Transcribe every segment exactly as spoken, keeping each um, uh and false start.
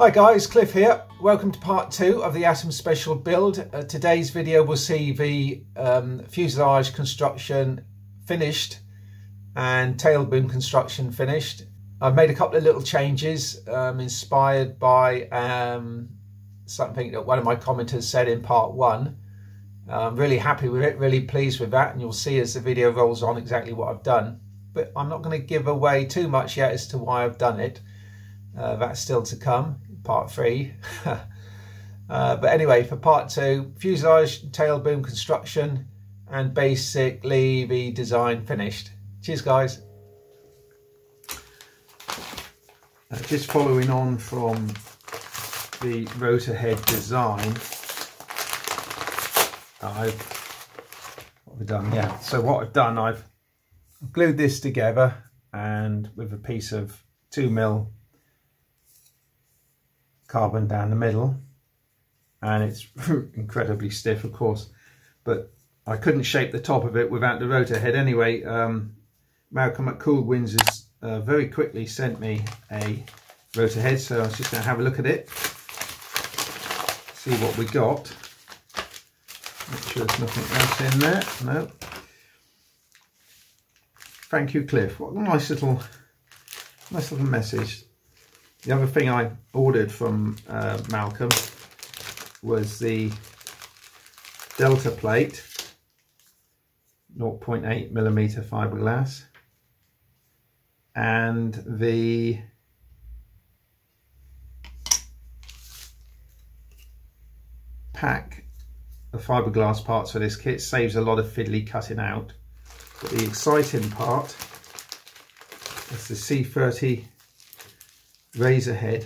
Hi guys, Cliff here. Welcome to part two of the Atom Special build. Uh, today's video will see the um, fuselage construction finished and tail boom construction finished. I've made a couple of little changes um, inspired by um, something that one of my commenters said in part one. I'm really happy with it, really pleased with that, and you'll see as the video rolls on exactly what I've done. But I'm not going to give away too much yet as to why I've done it. Uh, that's still to come, part three. uh, but anyway, for part two, fuselage, tail boom construction, and basically the design finished. Cheers, guys. Uh, just following on from the rotor head design, I've, what have I done? Yeah, so what I've done, I've glued this together and with a piece of two mil carbon down the middle, and it's incredibly stiff, of course, but I couldn't shape the top of it without the rotor head anyway. Um, Malcolm at Cool Winds has uh, very quickly sent me a rotor head, so I was just going to have a look at it, see what we got, make sure there's nothing else in there. No. Thank you, Cliff. What a nice little, nice little message. The other thing I ordered from uh, Malcolm was the Delta plate, zero point eight millimeter fiberglass, and the pack of fiberglass parts for this kit. Saves a lot of fiddly cutting out. But the exciting part is the C thirty razor head.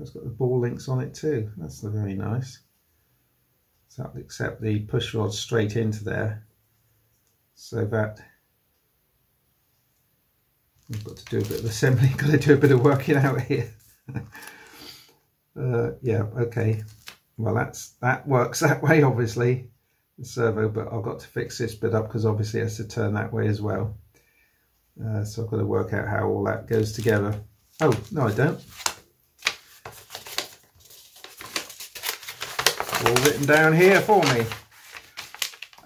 It's got the ball links on it too. That's very nice. So that'll accept the push rod straight into there. So that I've got to do a bit of assembly. Got to do a bit of working out here. uh, yeah. Okay. Well, that's that works that way, obviously. The servo, but I've got to fix this bit up because obviously it has to turn that way as well. Uh, so I've got to work out how all that goes together. Oh, no I don't. All written down here for me.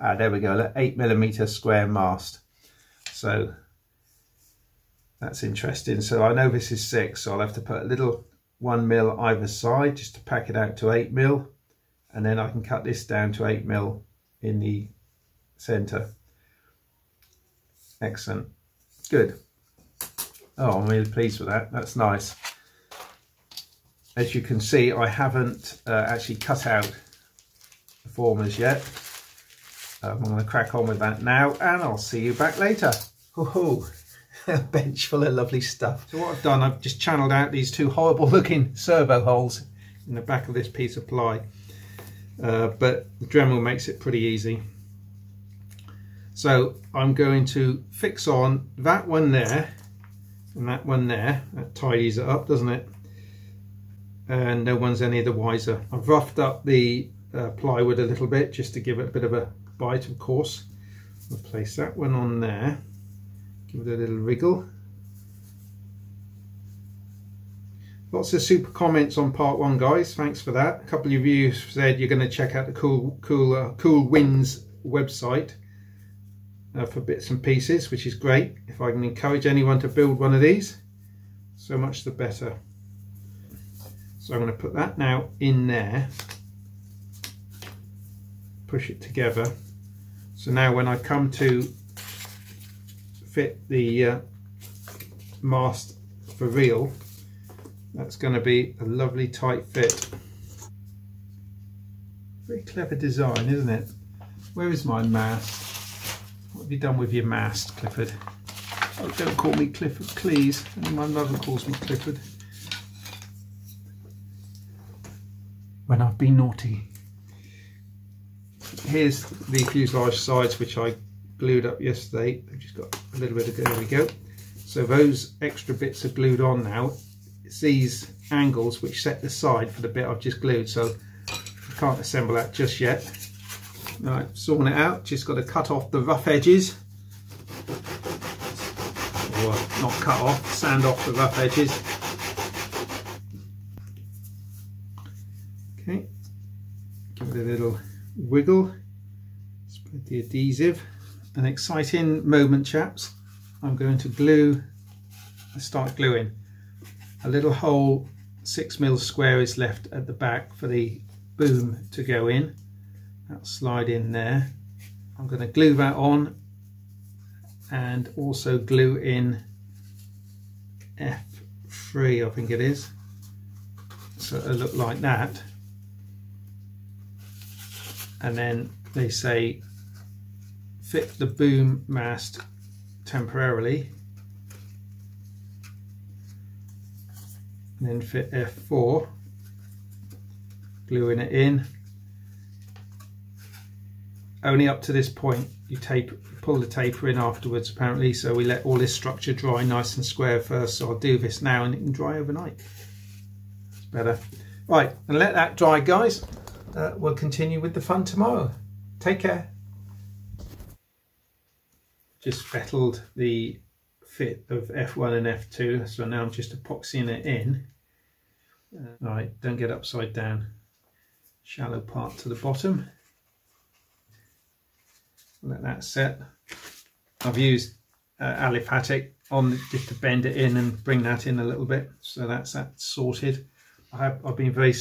Ah, there we go, eight millimeter square mast. So that's interesting. So I know this is six, so I'll have to put a little one mil either side just to pack it out to eight mil. And then I can cut this down to eight mil. In the centre. Excellent. Good. Oh, I'm really pleased with that. That's nice. As you can see, I haven't uh, actually cut out the formers yet. Um, I'm going to crack on with that now, and I'll see you back later. Woohoo! A bench full of lovely stuff. So what I've done, I've just channelled out these two horrible looking servo holes in the back of this piece of ply. Uh, but the Dremel makes it pretty easy. So I'm going to fix on that one there and that one there. That tidies it up, doesn't it? And no one's any the wiser. I've roughed up the uh, plywood a little bit just to give it a bit of a bite, of course. I'll place that one on there, give it a little wriggle. Lots of super comments on part one, guys. Thanks for that. A couple of you said you're going to check out the Cool Cool uh, Cool Winds website uh, for bits and pieces, which is great. If I can encourage anyone to build one of these, so much the better. So I'm going to put that now in there, push it together. So now when I come to fit the uh, mast for real, that's going to be a lovely tight fit. Very clever design, isn't it? Where is my mast? What have you done with your mast, Clifford? Oh, don't call me Clifford, please. Only my mother calls me Clifford. When I've been naughty. Here's the fuselage sides, which I glued up yesterday. I've just got a little bit of, there we go. So those extra bits are glued on now. It's these angles which set the side for the bit I've just glued, so I can't assemble that just yet. Right, sawn it out, just got to cut off the rough edges. not cut off, sand off the rough edges. Okay, give it a little wiggle, spread the adhesive. An exciting moment, chaps. I'm going to glue, I start gluing. A little hole, six mil square is left at the back for the boom to go in. That'll slide in there. I'm going to glue that on and also glue in F three, I think it is. So it'll look like that. And then they say fit the boom mast temporarily. And then fit F four, gluing it in. Only up to this point, you tape, pull the taper in afterwards apparently, so we let all this structure dry nice and square first, so I'll do this now and it can dry overnight. It's better. Right, and let that dry, guys. Uh, we'll continue with the fun tomorrow. Take care. Just fettled the fit of F one and F two, so now I'm just epoxying it in. Uh, right, don't get upside down. Shallow part to the bottom. Let that set. I've used uh, aliphatic on just to bend it in and bring that in a little bit, so that's that sorted. I have, I've been very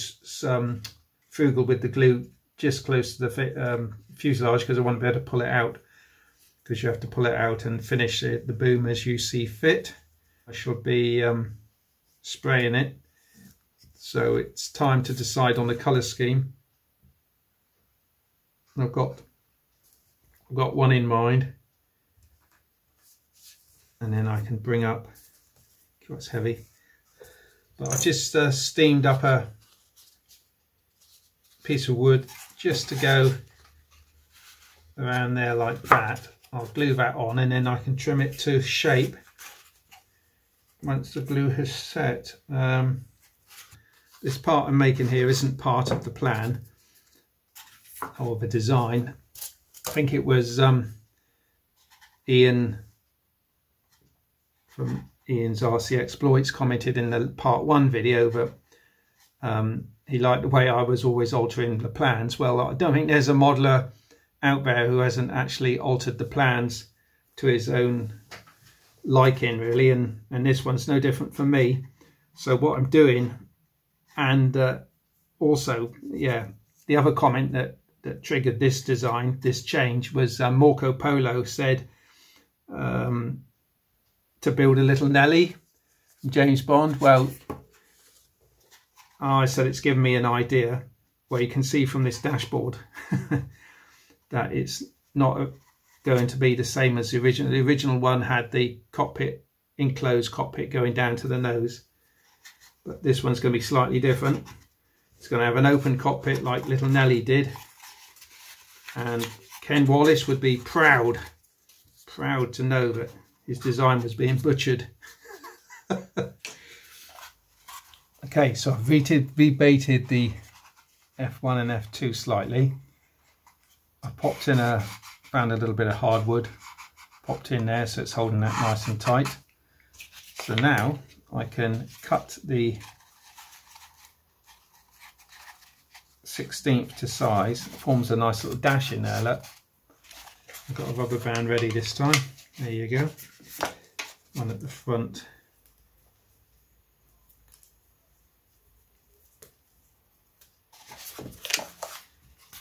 um, frugal with the glue just close to the fit, um, fuselage, because I want to be able to pull it out, because you have to pull it out and finish it, the boom, as you see fit. I should be um, spraying it, so it's time to decide on the colour scheme. I've got I've got one in mind, and then I can bring up. God, it's heavy, but I just uh, steamed up a piece of wood just to go around there like that. I'll glue that on, and then I can trim it to shape once the glue has set. Um, this part I'm making here isn't part of the plan or the design. I think it was um, Ian from Ian's R C Exploits commented in the part one video that um, he liked the way I was always altering the plans. Well, I don't think there's a modeler out there who hasn't actually altered the plans to his own liking, really, and, and this one's no different for me. So what I'm doing, and uh, also, yeah, the other comment that that triggered this design, this change, was uh, Marco Polo said um, to build a little Nelly from James Bond. Well, I said it's given me an idea. Well, you can see from this dashboard that it's not going to be the same as the original. The original one had the cockpit, enclosed cockpit going down to the nose, but this one's going to be slightly different. It's going to have an open cockpit like little Nelly did. And Ken Wallis would be proud, proud to know that his design was being butchered. Okay, so I've rebaited the F one and F two slightly. I popped in a, found a little bit of hardwood, popped in there so it's holding that nice and tight. So now I can cut the sixteenth to size, forms a nice little dash in there, look. I've got a rubber band ready this time, there you go. One at the front.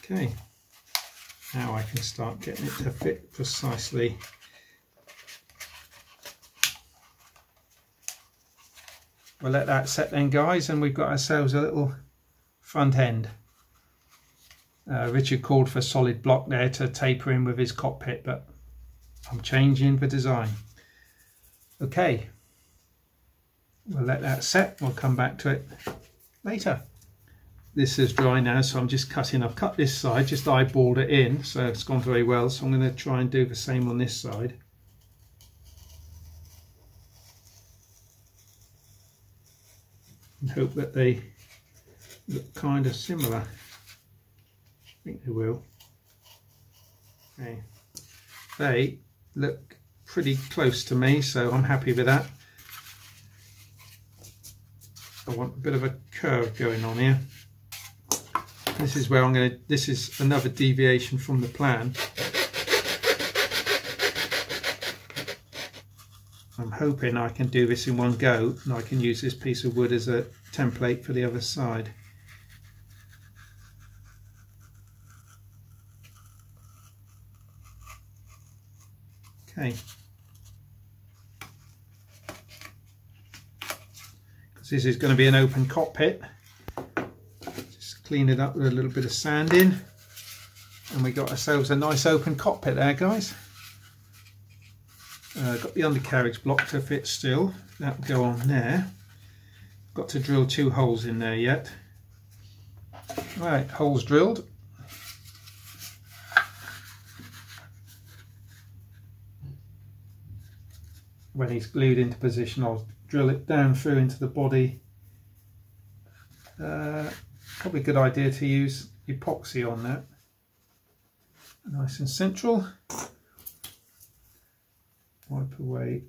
Okay, now I can start getting it to fit precisely. We'll let that set then, guys, and we've got ourselves a little front end. Uh, Richard called for solid block there to taper in with his cockpit, but I'm changing the design. Okay, we'll let that set, we'll come back to it later. This is dry now, so I'm just cutting. I've cut this side, just eyeballed it in, so it's gone very well, so I'm going to try and do the same on this side. And hope that they look kind of similar. I think they will. Okay. They look pretty close to me, so I'm happy with that. I want a bit of a curve going on here. This is where I'm going to, this is another deviation from the plan. I'm hoping I can do this in one go and I can use this piece of wood as a template for the other side. Okay. Because this is going to be an open cockpit. Just clean it up with a little bit of sand in. And we got ourselves a nice open cockpit there, guys. Uh, got the undercarriage block to fit still, that'll go on there. Got to drill two holes in there yet. Right, holes drilled. When he's glued into position, I'll drill it down through into the body. Uh, probably a good idea to use epoxy on that. Nice and central. Wipe away.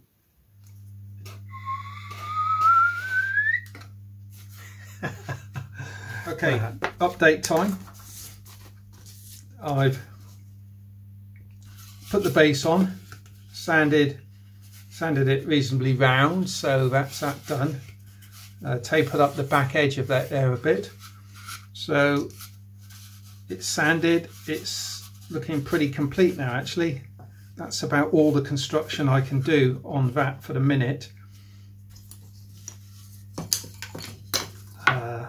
Okay, uh, update time. I've put the base on, sanded, sanded it reasonably round, so that's that done. Uh, tapered up the back edge of that there a bit. So it's sanded, it's looking pretty complete now actually. That's about all the construction I can do on that for the minute. Uh,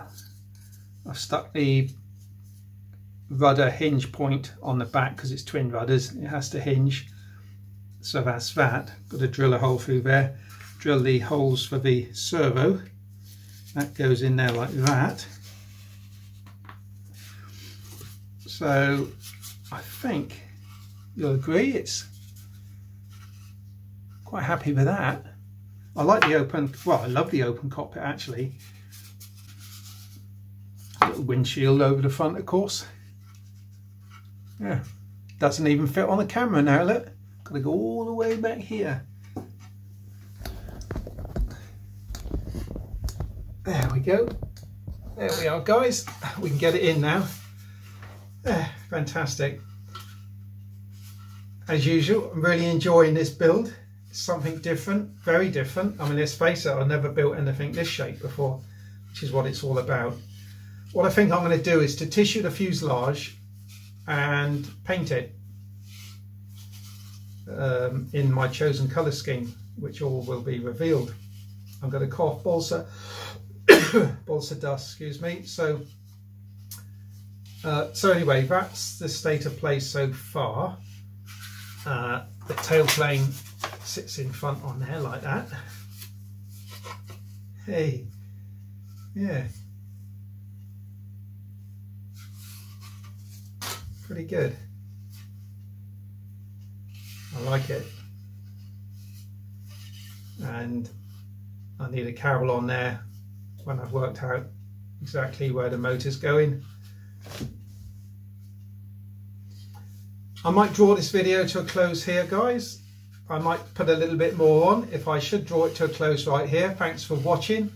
I've stuck the rudder hinge point on the back because it's twin rudders, it has to hinge. So that's that. Got to drill a hole through there, drill the holes for the servo. That goes in there like that. So I think you'll agree it's quite happy with that. I like the open, well, I love the open cockpit actually. A little windshield over the front, of course. Yeah, doesn't even fit on the camera now, look. Got to go all the way back here. There we go. There we are, guys. We can get it in now. Yeah, fantastic. As usual, I'm really enjoying this build. Something different, very different. I mean, let's face it, I've never built anything this shape before, which is what it's all about. What I think I'm going to do is to tissue the fuselage and paint it um, in my chosen colour scheme, which all will be revealed. I'm going to cough balsa, balsa dust, excuse me. So, uh, so anyway, that's the state of play so far. Uh, the tail plane sits in front on there like that. Hey, yeah, pretty good. I like it. And I need a carol on there when I've worked out exactly where the motor's going. I might draw this video to a close here, guys. I might put a little bit more on if I should draw it to a close right here. Thanks for watching.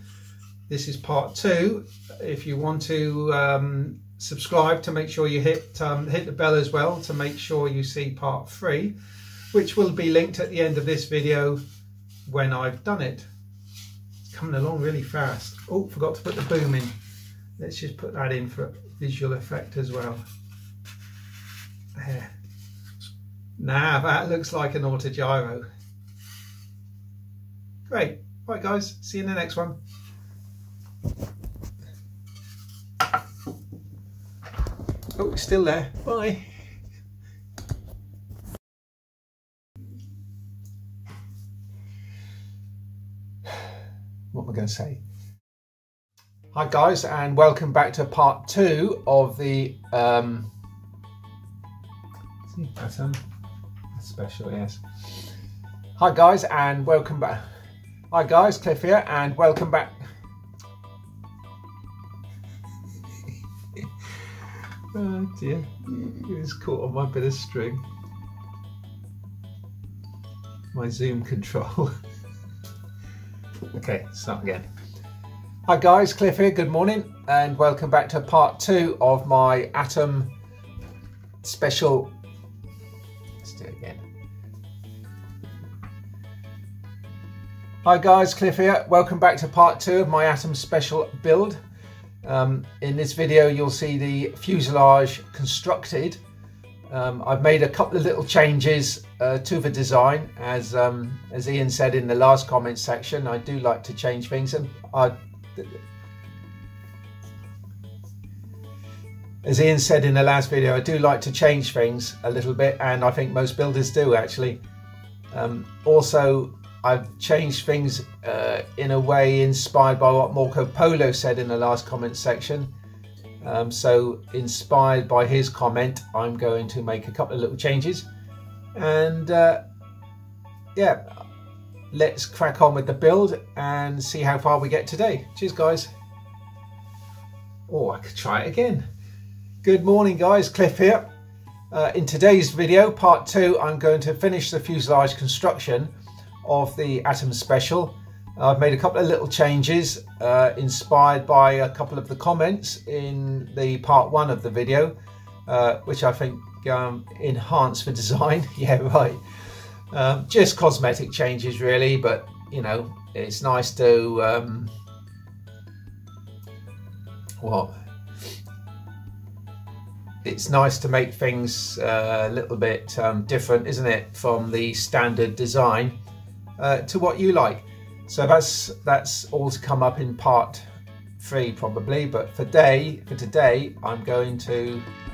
This is part two. If you want to um, subscribe, to make sure you hit, um, hit the bell as well to make sure you see part three, which will be linked at the end of this video when I've done it. It's coming along really fast. Oh, forgot to put the boom in. Let's just put that in for visual effect as well. There. Now that looks like an autogyro. Great. Right, guys, see you in the next one. Oh, it's still there. Bye. What am I going to say? Hi, guys, and welcome back to part two of the um, Atom Special, yes. Hi guys and welcome back. Hi guys, Cliff here and welcome back. Oh dear, he was caught on my bit of string. my zoom control. Okay, start again. Hi guys, Cliff here, good morning, and welcome back to part two of my Atom Special. Let's do it again. Hi guys, Cliff here, welcome back to part two of my Atom Special build. Um, in this video you'll see the fuselage constructed. Um, I've made a couple of little changes uh, to the design, as um, as Ian said in the last comment section. I do like to change things, and I, as Ian said in the last video, I do like to change things a little bit, and I think most builders do actually. Um, also, I've changed things uh, in a way inspired by what Marco Polo said in the last comment section. Um, so inspired by his comment, I'm going to make a couple of little changes, and uh, yeah, let's crack on with the build and see how far we get today. Cheers guys. Oh, I could try it again. Good morning guys, Cliff here. Uh, in today's video, part two, I'm going to finish the fuselage construction of the Atom Special. I've made a couple of little changes uh, inspired by a couple of the comments in the part one of the video, uh, which I think um, enhance the design. Yeah, right. Um, just cosmetic changes really, but you know, it's nice to um, what? It's nice to make things uh, a little bit um, different, isn't it, from the standard design uh, to what you like. So that's that's all to come up in part three probably, but for day for today I'm going to